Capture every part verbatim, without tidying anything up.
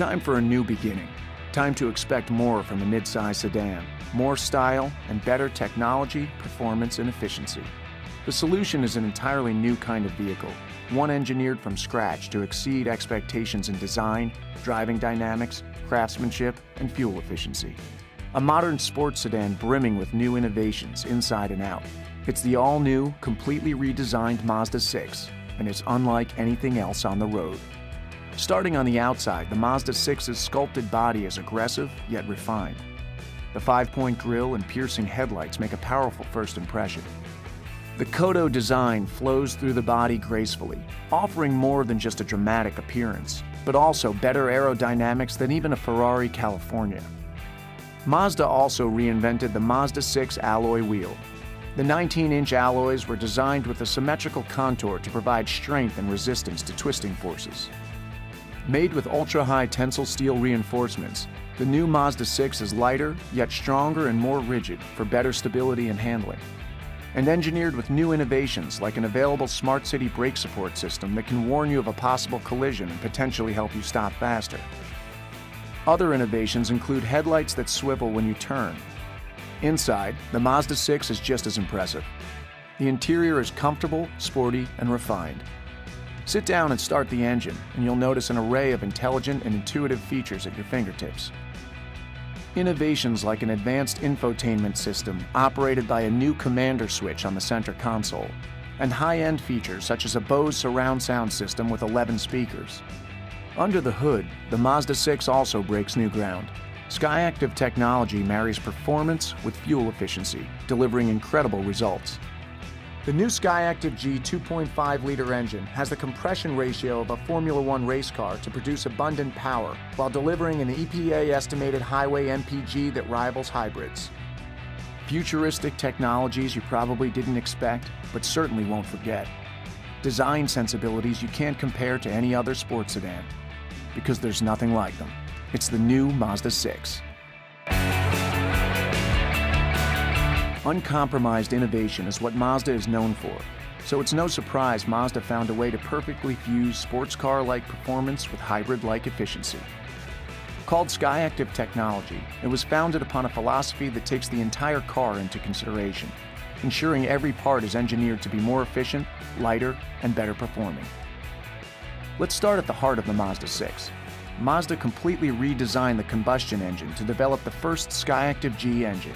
time for a new beginning. Time to expect more from the midsize sedan. More style and better technology, performance, and efficiency. The solution is an entirely new kind of vehicle, one engineered from scratch to exceed expectations in design, driving dynamics, craftsmanship, and fuel efficiency. A modern sports sedan brimming with new innovations inside and out. It's the all-new, completely redesigned Mazda six, and it's unlike anything else on the road. Starting on the outside, the Mazda six's sculpted body is aggressive, yet refined. The five-point grille and piercing headlights make a powerful first impression. The Kodo design flows through the body gracefully, offering more than just a dramatic appearance, but also better aerodynamics than even a Ferrari California. Mazda also reinvented the Mazda six alloy wheel. The nineteen-inch alloys were designed with a symmetrical contour to provide strength and resistance to twisting forces. Made with ultra-high tensile steel reinforcements, the new Mazda six is lighter, yet stronger and more rigid for better stability and handling. And engineered with new innovations like an available Smart City Brake Support System that can warn you of a possible collision and potentially help you stop faster. Other innovations include headlights that swivel when you turn. Inside, the Mazda six is just as impressive. The interior is comfortable, sporty, and refined. Sit down and start the engine, and you'll notice an array of intelligent and intuitive features at your fingertips. Innovations like an advanced infotainment system operated by a new Commander Switch on the center console, and high-end features such as a Bose surround sound system with eleven speakers. Under the hood, the Mazda six also breaks new ground. Skyactiv technology marries performance with fuel efficiency, delivering incredible results. The new Skyactiv-G two point five liter engine has the compression ratio of a Formula one race car to produce abundant power while delivering an E P A-estimated highway M P G that rivals hybrids. Futuristic technologies you probably didn't expect, but certainly won't forget. Design sensibilities you can't compare to any other sports sedan, because there's nothing like them. It's the new Mazda six. Uncompromised innovation is what Mazda is known for, so it's no surprise Mazda found a way to perfectly fuse sports car-like performance with hybrid-like efficiency. Called Skyactiv technology, it was founded upon a philosophy that takes the entire car into consideration, ensuring every part is engineered to be more efficient, lighter, and better performing. Let's start at the heart of the Mazda six. Mazda completely redesigned the combustion engine to develop the first Skyactiv-G engine.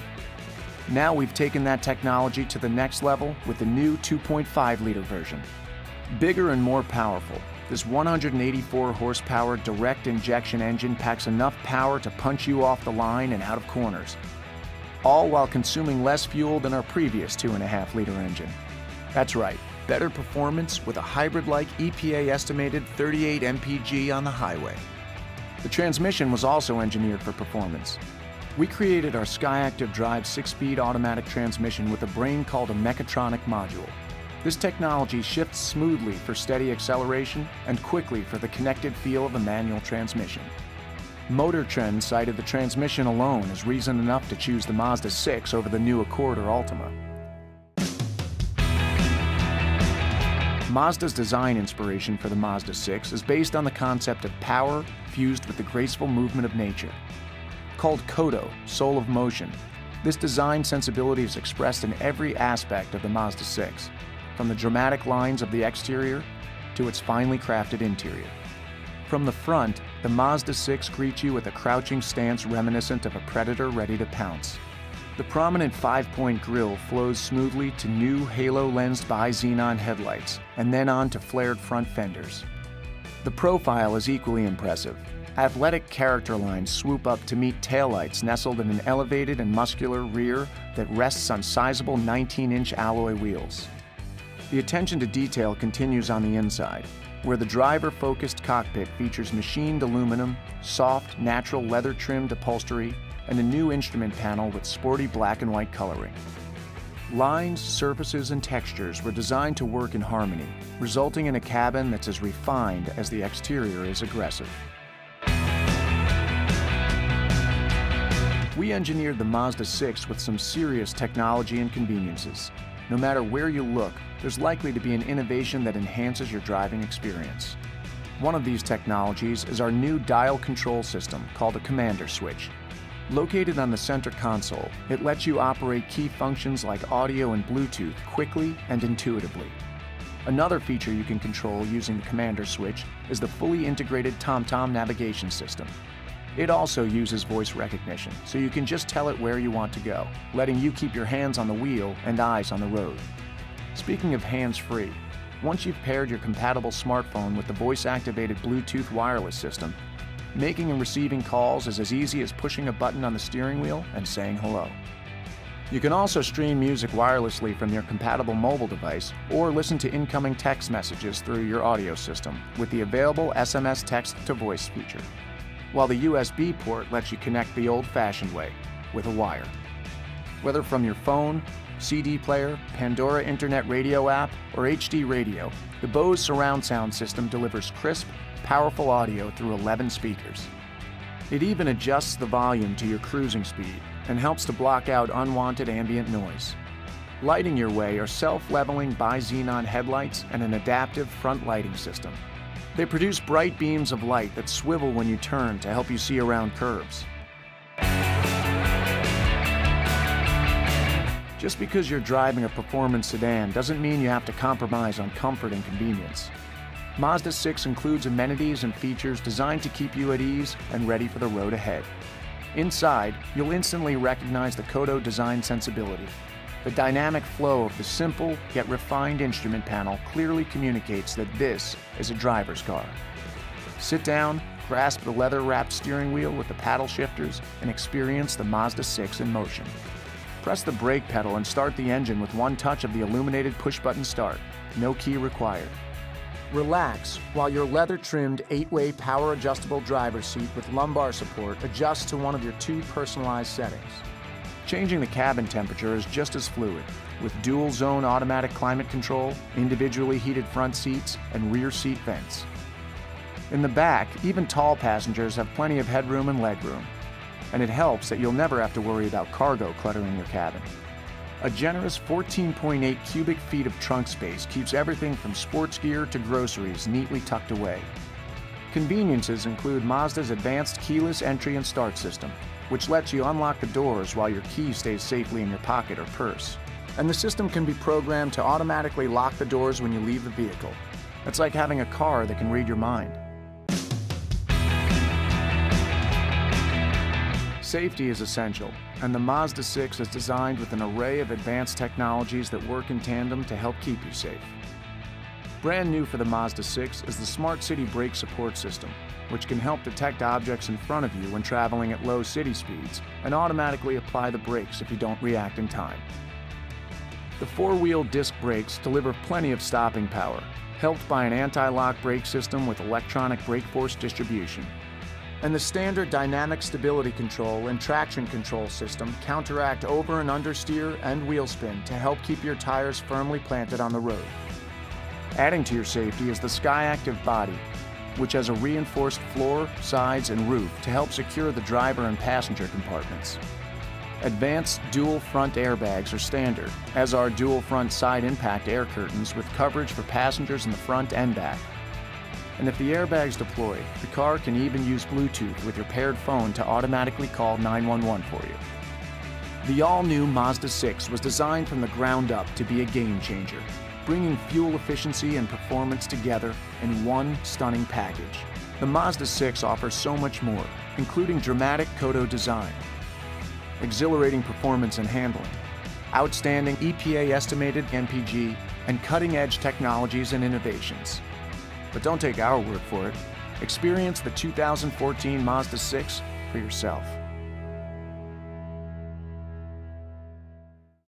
Now we've taken that technology to the next level with the new two point five liter version. Bigger and more powerful, this one hundred eighty-four horsepower direct injection engine packs enough power to punch you off the line and out of corners, all while consuming less fuel than our previous two point five liter engine. That's right, better performance with a hybrid-like E P A-estimated thirty-eight M P G on the highway. The transmission was also engineered for performance. We created our Skyactiv-Drive six-speed automatic transmission with a brain called a mechatronic module. This technology shifts smoothly for steady acceleration and quickly for the connected feel of a manual transmission. Motor Trend cited the transmission alone as reason enough to choose the Mazda six over the new Accord or Altima. Mazda's design inspiration for the Mazda six is based on the concept of power fused with the graceful movement of nature. Called Kodo, Soul of Motion, this design sensibility is expressed in every aspect of the Mazda six, from the dramatic lines of the exterior to its finely crafted interior. From the front, the Mazda six greets you with a crouching stance reminiscent of a predator ready to pounce. The prominent five-point grille flows smoothly to new halo-lensed bi-xenon headlights and then on to flared front fenders. The profile is equally impressive. Athletic character lines swoop up to meet taillights nestled in an elevated and muscular rear that rests on sizable nineteen-inch alloy wheels. The attention to detail continues on the inside, where the driver-focused cockpit features machined aluminum, soft, natural leather-trimmed upholstery, and a new instrument panel with sporty black and white coloring. Lines, surfaces, and textures were designed to work in harmony, resulting in a cabin that's as refined as the exterior is aggressive. We engineered the Mazda six with some serious technology and conveniences. No matter where you look, there's likely to be an innovation that enhances your driving experience. One of these technologies is our new dial control system called a Commander Switch. Located on the center console, it lets you operate key functions like audio and Bluetooth quickly and intuitively. Another feature you can control using the Commander Switch is the fully integrated TomTom navigation system. It also uses voice recognition, so you can just tell it where you want to go, letting you keep your hands on the wheel and eyes on the road. Speaking of hands-free, once you've paired your compatible smartphone with the voice-activated Bluetooth wireless system, making and receiving calls is as easy as pushing a button on the steering wheel and saying hello. You can also stream music wirelessly from your compatible mobile device or listen to incoming text messages through your audio system with the available S M S text-to-voice feature, while the U S B port lets you connect the old-fashioned way, with a wire. Whether from your phone, C D player, Pandora Internet Radio app, or H D radio, the Bose surround sound system delivers crisp, powerful audio through eleven speakers. It even adjusts the volume to your cruising speed and helps to block out unwanted ambient noise. Lighting your way are self-leveling bi-xenon headlights and an adaptive front lighting system. They produce bright beams of light that swivel when you turn to help you see around curves. Just because you're driving a performance sedan doesn't mean you have to compromise on comfort and convenience. Mazda six includes amenities and features designed to keep you at ease and ready for the road ahead. Inside, you'll instantly recognize the Kodo design sensibility. The dynamic flow of the simple yet refined instrument panel clearly communicates that this is a driver's car. Sit down, grasp the leather-wrapped steering wheel with the paddle shifters, and experience the Mazda six in motion. Press the brake pedal and start the engine with one touch of the illuminated push-button start. No key required. Relax while your leather-trimmed eight-way power-adjustable driver's seat with lumbar support adjusts to one of your two personalized settings. Changing the cabin temperature is just as fluid, with dual-zone automatic climate control, individually heated front seats, and rear seat vents. In the back, even tall passengers have plenty of headroom and legroom. And it helps that you'll never have to worry about cargo cluttering your cabin. A generous fourteen point eight cubic feet of trunk space keeps everything from sports gear to groceries neatly tucked away. Conveniences include Mazda's advanced keyless entry and start system, which lets you unlock the doors while your key stays safely in your pocket or purse. And the system can be programmed to automatically lock the doors when you leave the vehicle. It's like having a car that can read your mind. Safety is essential, and the Mazda six is designed with an array of advanced technologies that work in tandem to help keep you safe. Brand new for the Mazda six is the Smart City Brake Support System, which can help detect objects in front of you when traveling at low city speeds and automatically apply the brakes if you don't react in time. The four-wheel disc brakes deliver plenty of stopping power, helped by an anti-lock brake system with electronic brake force distribution. And the standard dynamic stability control and traction control system counteract over and understeer and wheel spin to help keep your tires firmly planted on the road. Adding to your safety is the Skyactiv body, which has a reinforced floor, sides, and roof to help secure the driver and passenger compartments. Advanced dual front airbags are standard, as are dual front side impact air curtains with coverage for passengers in the front and back. And if the airbag's deployed, the car can even use Bluetooth with your paired phone to automatically call nine one one for you. The all-new Mazda six was designed from the ground up to be a game-changer, bringing fuel efficiency and performance together in one stunning package. The Mazda six offers so much more, including dramatic Kodo design, exhilarating performance and handling, outstanding E P A-estimated M P G, and cutting-edge technologies and innovations. But don't take our word for it. Experience the two thousand fourteen Mazda six for yourself.